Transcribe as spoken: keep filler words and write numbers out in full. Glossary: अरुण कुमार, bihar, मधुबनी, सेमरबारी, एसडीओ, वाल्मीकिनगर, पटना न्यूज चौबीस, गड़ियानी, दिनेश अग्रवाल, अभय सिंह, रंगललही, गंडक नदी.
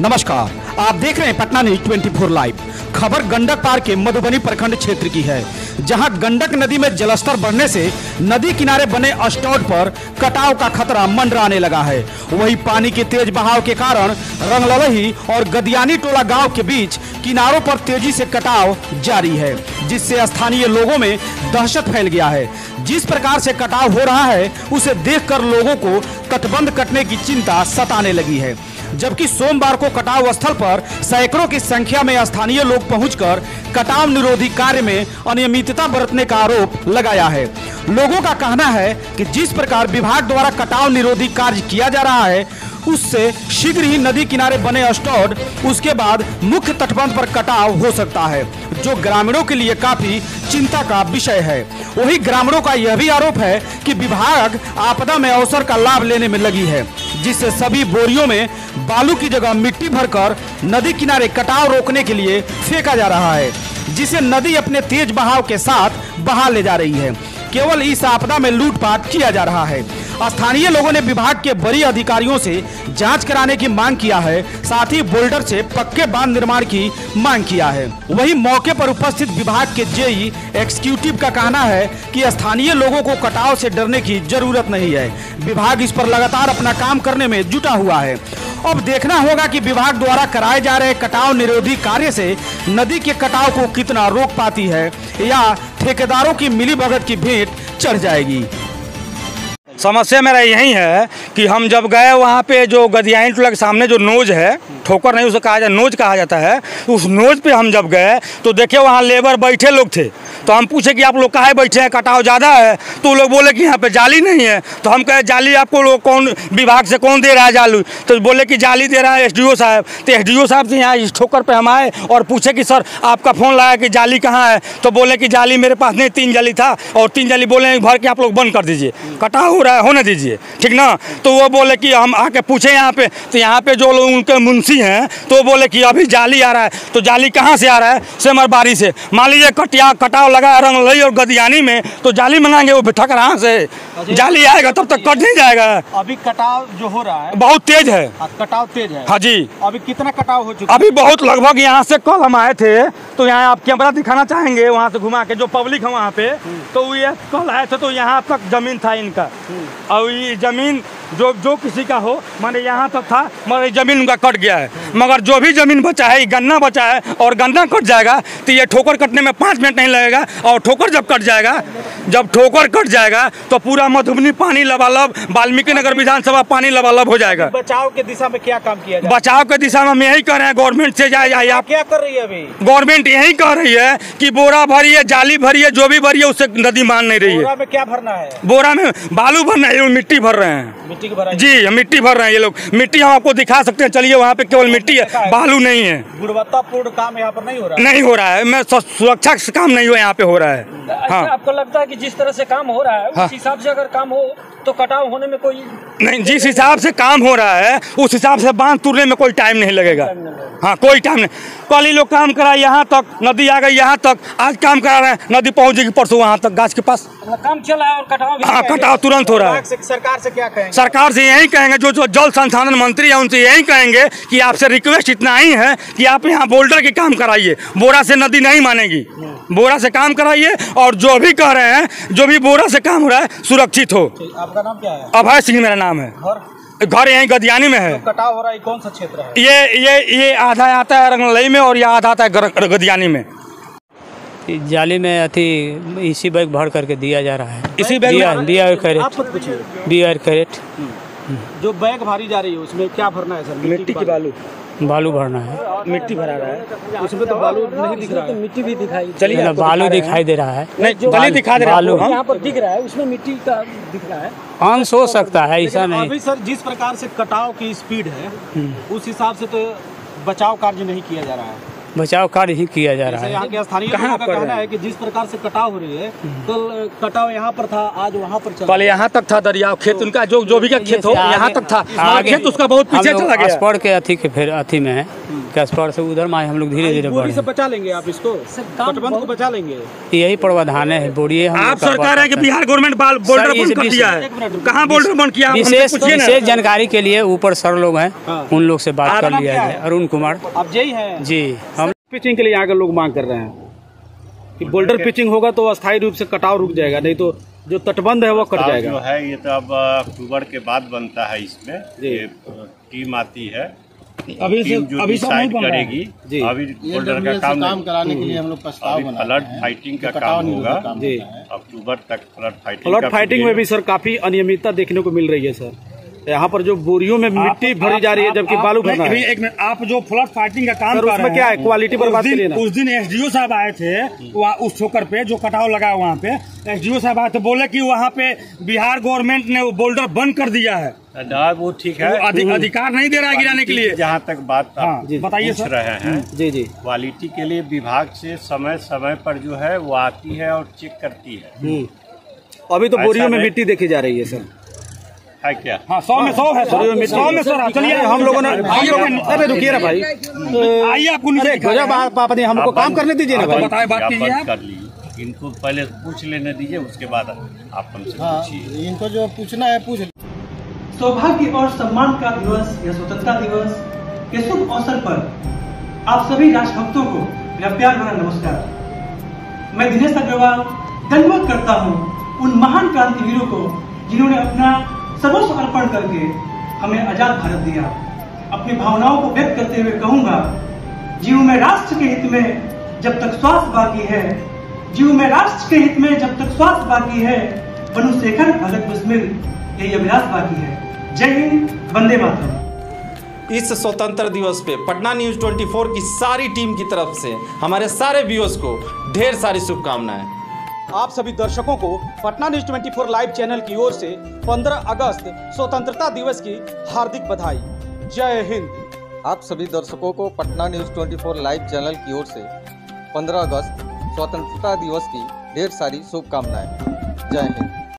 नमस्कार, आप देख रहे हैं पटना न्यूज चौबीस लाइव। खबर गंडक पार के मधुबनी प्रखंड क्षेत्र की है, जहां गंडक नदी में जलस्तर बढ़ने से नदी किनारे बने स्टॉट पर कटाव का खतरा मंडराने लगा है। वहीं पानी के तेज बहाव के कारण रंगललही और गड़ियानी टोला गांव के बीच किनारों पर तेजी से कटाव जारी है, जिससे स्थानीय लोगों में दहशत फैल गया है। जिस प्रकार से कटाव हो रहा है उसे देखकर लोगों को तटबंध कटने की चिंता सताने लगी है। जबकि सोमवार को कटाव स्थल पर सैकड़ों की संख्या में स्थानीय लोग पहुंचकर कटाव निरोधी कार्य में अनियमितता बरतने का आरोप लगाया है। लोगों का कहना है कि जिस प्रकार विभाग द्वारा कटाव निरोधी कार्य किया जा रहा है उससे शीघ्र ही नदी किनारे बने स्टॉड, उसके बाद मुख्य तटबंध पर कटाव हो सकता है, जो ग्रामीणों के लिए काफी चिंता का विषय है। वही ग्रामीणों का यह भी आरोप है कि विभाग आपदा में अवसर का लाभ लेने में लगी है, जिससे सभी बोरियों में बालू की जगह मिट्टी भरकर नदी किनारे कटाव रोकने के लिए फेंका जा रहा है, जिसे नदी अपने तेज बहाव के साथ बहा ले जा रही है। केवल इस आपदा में लूटपाट किया जा रहा है। स्थानीय लोगों ने विभाग के बड़े अधिकारियों से जांच कराने की मांग किया है, साथ ही बोल्डर से पक्के बांध निर्माण की मांग किया है। वहीं मौके पर उपस्थित विभाग के जेई एक्सिक्यूटिव का कहना है कि स्थानीय लोगों को कटाव से डरने की जरूरत नहीं है, विभाग इस पर लगातार अपना काम करने में जुटा हुआ है। अब देखना होगा कि विभाग द्वारा कराए जा रहे कटाव निरोधी कार्य से नदी के कटाव को कितना रोक पाती है या ठेकेदारों की मिलीभगत की भेंट चढ़ जाएगी। समस्या मेरा यही है कि हम जब गए वहाँ पे जो गड़ियानी टोला के सामने जो नोज है, ठोकर नहीं उसे कहा जाता, नोज कहा जाता है, उस नोज पे हम जब गए तो देखे वहाँ लेबर बैठे लोग थे। तो हम पूछे कि आप लोग काहे बैठे हैं, कटाव ज़्यादा है? तो लोग बोले कि यहाँ पे जाली नहीं है। तो हम कहे जाली आपको लोग कौन, विभाग से कौन दे रहा है जाली? तो बोले कि जाली दे रहा है एस डी ओ साहब। तो एस डी ओ साहब से यहाँ इस ठोकर पर हम आए और पूछे कि सर आपका फ़ोन लगा कि जाली कहाँ है? तो बोले कि जाली मेरे पास नहीं, तीन जाली था और तीन जाली बोले भर के आप लोग बंद कर दीजिए, कटाव हो रहा है, होने दीजिए, ठीक ना। तो वो बोले कि हम आके पूछे यहाँ पे, तो यहाँ पे जो लोग उनके मुंशी हैं तो बोले कि अभी जाली आ रहा है। तो जाली कहाँ से आ रहा है? सेमरबारी से। मान लीजिए कटिया कटाव लगा है रंगललही और गड़ियानी में, तो जाली मंगाएंगे वो बिठा कहाँ से? जाली आएगा तब तक कट नहीं जाएगा। अभी कटाव जो हो रहा है बहुत तेज है, कटाव तेज है। हाँ जी, अभी कितना कटाव हो चुका? अभी बहुत, लगभग यहाँ से कल हम आए थे तो यहाँ आप कैमरा दिखाना चाहेंगे, वहाँ से घुमा के जो पब्लिक है वहाँ पे, तो ये कल आए थे तो यहाँ तक जमीन था इनका, और ये जमीन जो जो किसी का हो माने यहाँ तक था, मगर जमीन उनका कट गया है। मगर जो भी जमीन बचा है, गन्ना बचा है, और गन्ना कट जाएगा तो ये ठोकर कटने में पाँच मिनट नहीं लगेगा। और ठोकर जब कट जाएगा, जब ठोकर कट जाएगा तो पूरा मधुबनी पानी लबालब, वाल्मीकिनगर विधानसभा पानी लबालब हो जाएगा। बचाव के दिशा में क्या काम किया जाए? बचाव के दिशा में हम यही कह रहे हैं गवर्नमेंट से जाए जाए आप क्या कर रही है? अभी गवर्नमेंट यही कह रही है कि बोरा भरिए, जाली भरिए, जो भी भरिए, उससे नदी मान नहीं रही है। बोरा में क्या भरना है? बोरा में बालू भरना है, मिट्टी भर रहे हैं जी, हम मिट्टी भर रहे हैं। ये लोग मिट्टी हम आपको दिखा सकते हैं, चलिए वहाँ पे केवल मिट्टी है, बालू नहीं है। गुणवत्तापूर्ण काम यहाँ पर नहीं हो रहा है, नहीं हो रहा है, मैं सुरक्षा से काम नहीं हो यहाँ पे हो रहा है। अच्छा, हाँ। आपको लगता है कि जिस तरह से काम हो रहा है, हाँ। उस हिसाब से अगर काम हो तो कटाव होने में कोई नहीं, जिस हिसाब से काम हो रहा है उस हिसाब से बांध टूटने में कोई टाइम नहीं लगेगा। हाँ, कोई टाइम नहीं। कल ही लोग काम करा यहाँ तक, नदी आ गई यहाँ तक, आज काम करा रहे हैं, नदी पहुँचेगी परसों वहाँ तक गाछ के पास। काम चल रहा है और कटाव, हाँ कटाव तुरंत हो रहा है। सरकार से क्या कहेंगे? सरकार से यही कहेंगे, जो जो जल संसाधन मंत्री हैं उनसे यही कहेंगे कि आपसे रिक्वेस्ट इतना ही है कि आप यहाँ बोल्डर के काम कराइए, बोरा से नदी नहीं मानेगी, बोरा से काम कराइए। और जो भी कह रहे हैं, जो भी बोरा से काम हो रहा है सुरक्षित हो। आपका नाम क्या है? अभय सिंह मेरा नाम है, घर यहीं गड़ियानी में है। तो कटाव हो रहा है, कौन सा क्षेत्र है? ये ये ये आधा आता है रंगललही में और यह आधा आता है गड़ियानी में। जाली में अति इसी बैग भर करके दिया जा रहा है, इसी बैग में बीयर कैरेट, बीयर कैरेट जो बैग भारी जा रही है उसमें क्या भरना है सर? मिट्टी की बालू, बालू भरना है। मिट्टी भरा रहा है उसमें, तो बालू नहीं दिख रहा है, मिट्टी भी दिखाई, चलिए बालू दिखाई दे रहा है, नहीं दिखा दे रहा है, बालू यहाँ पर दिख रहा है, उसमें मिट्टी का दिख रहा है, आंस हो सकता है, ऐसा नहीं। अभी सर जिस प्रकार से कटाव की स्पीड है उस हिसाब से तो बचाव कार्य नहीं किया जा रहा है, बचाव कार्य ही किया जा रहा है। यहाँ के स्थानीय लोगों का कहना है कि जिस प्रकार से कटाव हो रही है, कल कटाव यहाँ पर था, आज वहाँ पर चला, पहले यहाँ तक था दरिया, खेत उनका जो जो भी का खेत हो यहाँ तक था, खेत उसका बहुत पीछे चला गया, स्पॉट के अथी के फिर अथी में है। कैस्पर से उधर माए हम लोग धीरे धीरे बोरी से बचा लेंगे। आप इसको तटबंध को बचा लेंगे, यही प्रावधान है। बोरिए आप सरकार है कि बिहार गवर्नमेंट बॉर्डर बंद कर दिया है, कहाँ बॉर्डर बंद किया? विशेष जानकारी के लिए ऊपर सर लोग हैं, उन लोग से बात कर लिया है। अरुण कुमार अब यही है जी, हम पिचिंग के लिए यहाँ के लोग मांग कर रहे हैं कि बोल्डर पिचिंग होगा तो अस्थायी रूप से कटाव रुक जाएगा, नहीं तो जो तटबंध है वो कट जाएगा। जो है ये तो अब अक्टूबर के बाद बनता है, इसमें ये टीम आती है, अभी टीम जो अभी डिसाइड करेगी। अभी बोल्डर का काम काम कराने के लिए हम लोग प्रस्ताव बनाए हैं। फ्लड फाइटिंग का काम होगा अक्टूबर तक। फ्लड फाइटिंग फ्लड फाइटिंग में भी सर काफी अनियमितता देखने को मिल रही है सर। यहाँ पर जो बोरियों में मिट्टी भरी जा रही है जबकि बालू भरना है। एक मिनट, आप जो फ्लड फाइटिंग का काम कर रहे हैं क्या है क्वालिटी पर बात करिए ना। उस दिन एसडीओ साहब आए थे उस ठोकर पे जो कटाव लगा वहाँ पे, एसडीओ साहब आए थे, बोले कि वहाँ पे बिहार गवर्नमेंट ने वो बोल्डर बंद कर दिया है। वो ठीक है, वो अधिकार नहीं दे रहा है गिराने के लिए। जहाँ तक बात बताइए सर रहे हैं जी जी, क्वालिटी के लिए विभाग से समय समय पर जो है वो आती है और चेक करती है। अभी तो बोरियों में मिट्टी देखी जा रही है सर, है क्या? हाँ, सौ में सौ है, सौ में सौ। चलिए हम लोगों ने, अरे रुकिए ना भाई, आइए आपको गजब ने हमको काम करने दीजिए ना भाई, बताए बात कीजिए। इनको पहले पूछ लेने दीजिए, उसके बाद आप हमसे पूछिए, इनको जो पूछना है पूछ। सौभाग्य और सम्मान का दिवस या स्वतंत्रता दिवस के शुभ अवसर पर आप सभी राष्ट्रभक्तों को मेरा प्यार भरा नमस्कार। मैं दिनेश अग्रवाल धन्यवाद करता हूँ उन महान क्रांतिवीरों को जिन्होंने अपना सर्वस्व अर्पण करके हमें आजाद भारत दिया। अपनी भावनाओं को व्यक्त करते हुए कहूंगा, जीव में राष्ट्र के हित में जब तक श्वास बाकी है, जीव में राष्ट्र के हित में जब तक श्वास बाकी है, बनु शेखर भगत बिस्मिल यही अभ्यास बाकी है। जय हिंद, वंदे मातरम। इस स्वतंत्रता दिवस पे पटना न्यूज चौबीस की सारी टीम की तरफ से हमारे सारे व्यूअर्स को ढेर सारी शुभकामनाएं। आप सभी दर्शकों को पटना न्यूज चौबीस लाइव चैनल की ओर से पंद्रह अगस्त स्वतंत्रता दिवस की हार्दिक बधाई। जय हिंद। आप सभी दर्शकों को पटना न्यूज चौबीस लाइव चैनल की ओर से पंद्रह अगस्त स्वतंत्रता दिवस की ढेर सारी शुभकामनाएं। जय हिंद।